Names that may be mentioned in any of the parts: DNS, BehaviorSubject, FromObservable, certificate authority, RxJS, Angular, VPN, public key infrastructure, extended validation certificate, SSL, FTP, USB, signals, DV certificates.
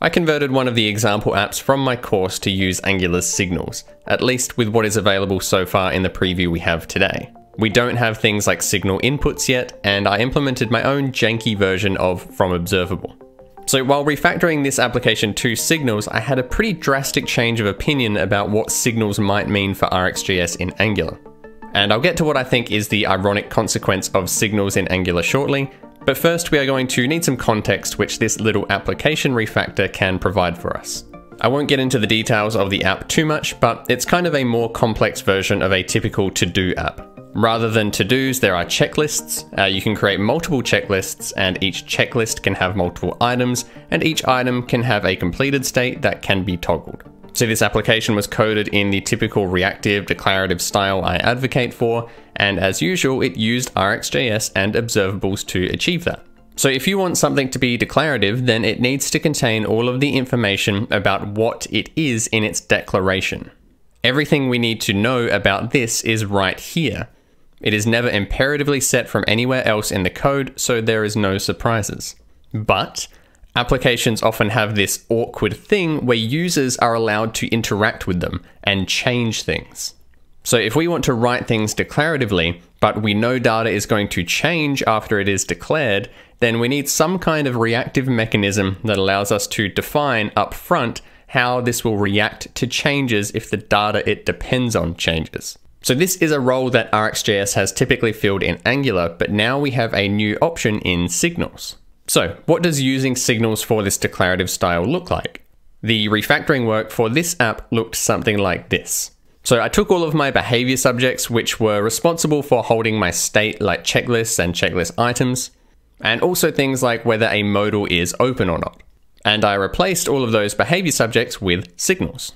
I converted one of the example apps from my course to use Angular's signals, at least with what is available so far in the preview we have today. We don't have things like signal inputs yet, and I implemented my own janky version of FromObservable. So while refactoring this application to signals, I had a pretty drastic change of opinion about what signals might mean for RxJS in Angular. And I'll get to what I think is the ironic consequence of signals in Angular shortly, but first we are going to need some context which this little application refactor can provide for us. I won't get into the details of the app too much, but it's kind of a more complex version of a typical to-do app. Rather than to-dos, there are checklists. You can create multiple checklists, and each checklist can have multiple items, and each item can have a completed state that can be toggled. So this application was coded in the typical reactive declarative style I advocate for, and as usual, it used RxJS and observables to achieve that. So if you want something to be declarative, then it needs to contain all of the information about what it is in its declaration. Everything we need to know about this is right here. It is never imperatively set from anywhere else in the code, so there is no surprises. But applications often have this awkward thing where users are allowed to interact with them and change things. So if we want to write things declaratively, but we know data is going to change after it is declared, then we need some kind of reactive mechanism that allows us to define up front how this will react to changes if the data it depends on changes. So this is a role that RxJS has typically filled in Angular, but now we have a new option in signals. So what does using signals for this declarative style look like? The refactoring work for this app looked something like this. So I took all of my behavior subjects, which were responsible for holding my state like checklists and checklist items, and also things like whether a modal is open or not. And I replaced all of those behavior subjects with signals.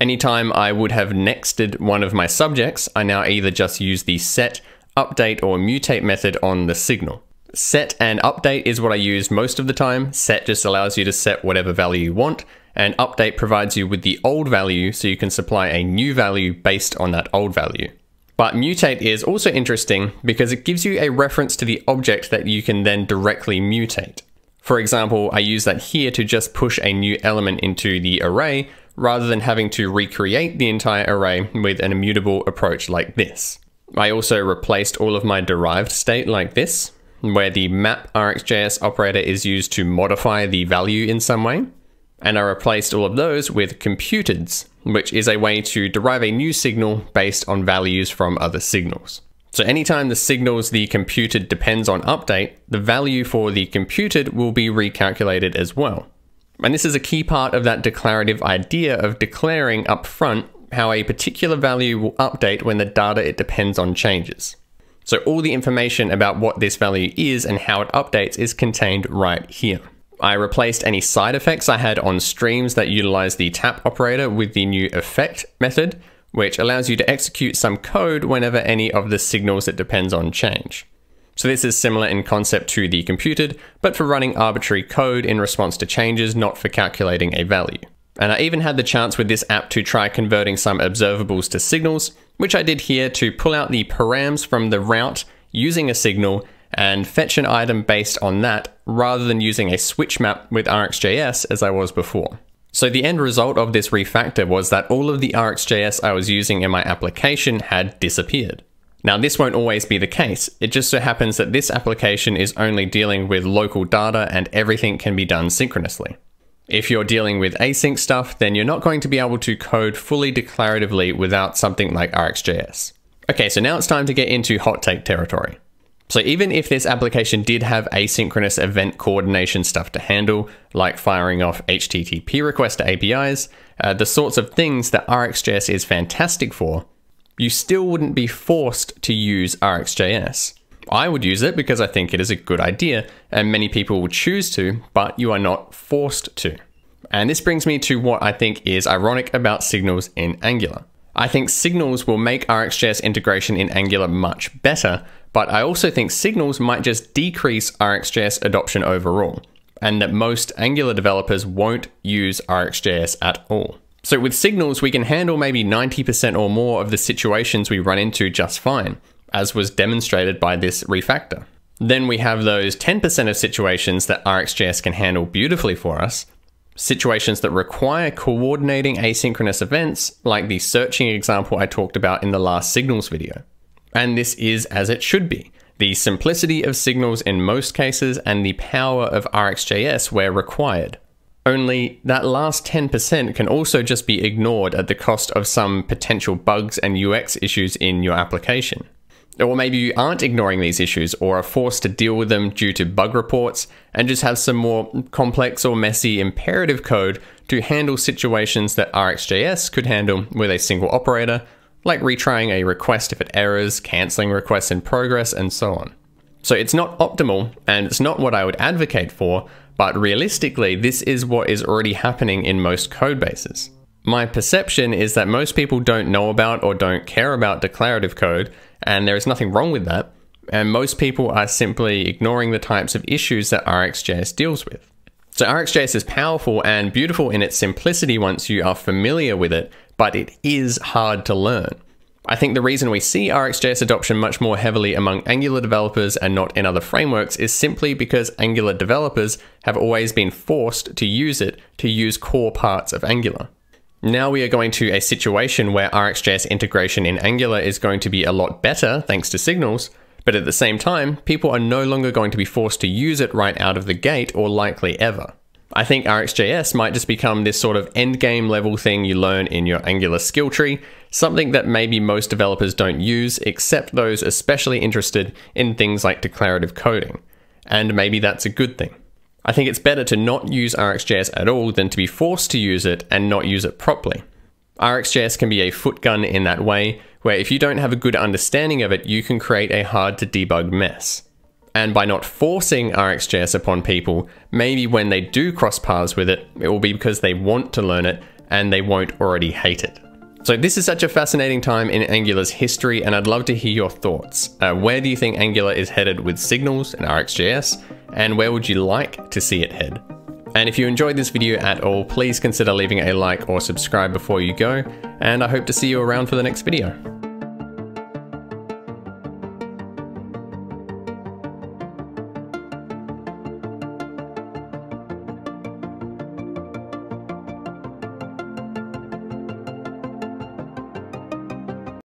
Anytime I would have nexted one of my subjects, I now either just use the set, update, or mutate method on the signal. Set and update is what I use most of the time. Set just allows you to set whatever value you want, and update provides you with the old value so you can supply a new value based on that old value. But mutate is also interesting because it gives you a reference to the object that you can then directly mutate. For example, I use that here to just push a new element into the array rather than having to recreate the entire array with an immutable approach like this. I also replaced all of my derived state like this, where the map RxJS operator is used to modify the value in some way. And I replaced all of those with computeds, which is a way to derive a new signal based on values from other signals. So anytime the signals the computed depends on update, the value for the computed will be recalculated as well. And this is a key part of that declarative idea of declaring up front how a particular value will update when the data it depends on changes. So all the information about what this value is and how it updates is contained right here. I replaced any side effects I had on streams that utilize the tap operator with the new effect method, which allows you to execute some code whenever any of the signals it depends on change. So this is similar in concept to the computed, but for running arbitrary code in response to changes, not for calculating a value. And I even had the chance with this app to try converting some observables to signals, which I did here to pull out the params from the route using a signal and fetch an item based on that rather than using a switch map with RxJS as I was before. So the end result of this refactor was that all of the RxJS I was using in my application had disappeared. Now this won't always be the case. It just so happens that this application is only dealing with local data and everything can be done synchronously. If you're dealing with async stuff, then you're not going to be able to code fully declaratively without something like RxJS. Okay, so now it's time to get into hot take territory. So even if this application did have asynchronous event coordination stuff to handle, like firing off HTTP requests to APIs, the sorts of things that RxJS is fantastic for, you still wouldn't be forced to use RxJS. I would use it because I think it is a good idea, and many people would choose to, but you are not forced to. And this brings me to what I think is ironic about signals in Angular. I think signals will make RxJS integration in Angular much better, but I also think signals might just decrease RxJS adoption overall, and that most Angular developers won't use RxJS at all. So with signals, we can handle maybe 90% or more of the situations we run into just fine, as was demonstrated by this refactor. Then we have those 10% of situations that RxJS can handle beautifully for us, situations that require coordinating asynchronous events, like the searching example I talked about in the last signals video. And this is as it should be. The simplicity of signals in most cases and the power of RxJS where required. Only that last 10% can also just be ignored at the cost of some potential bugs and UX issues in your application. Or maybe you aren't ignoring these issues or are forced to deal with them due to bug reports and just have some more complex or messy imperative code to handle situations that RxJS could handle with a single operator, like retrying a request if it errors, canceling requests in progress, and so on. So it's not optimal, and it's not what I would advocate for, but realistically, this is what is already happening in most code bases. My perception is that most people don't know about or don't care about declarative code, and there is nothing wrong with that, and most people are simply ignoring the types of issues that RxJS deals with. So RxJS is powerful and beautiful in its simplicity once you are familiar with it, but it is hard to learn. I think the reason we see RxJS adoption much more heavily among Angular developers and not in other frameworks is simply because Angular developers have always been forced to use it to use core parts of Angular. Now we are going to a situation where RxJS integration in Angular is going to be a lot better thanks to signals, but at the same time, people are no longer going to be forced to use it right out of the gate or likely ever. I think RxJS might just become this sort of endgame level thing you learn in your Angular skill tree, something that maybe most developers don't use except those especially interested in things like declarative coding. And maybe that's a good thing. I think it's better to not use RxJS at all than to be forced to use it and not use it properly. RxJS can be a footgun in that way, where if you don't have a good understanding of it, you can create a hard to debug mess. And by not forcing RxJS upon people, maybe when they do cross paths with it, it will be because they want to learn it and they won't already hate it. So this is such a fascinating time in Angular's history, and I'd love to hear your thoughts. Where do you think Angular is headed with signals and RxJS, and where would you like to see it head? And if you enjoyed this video at all, please consider leaving a like or subscribe before you go, and I hope to see you around for the next video.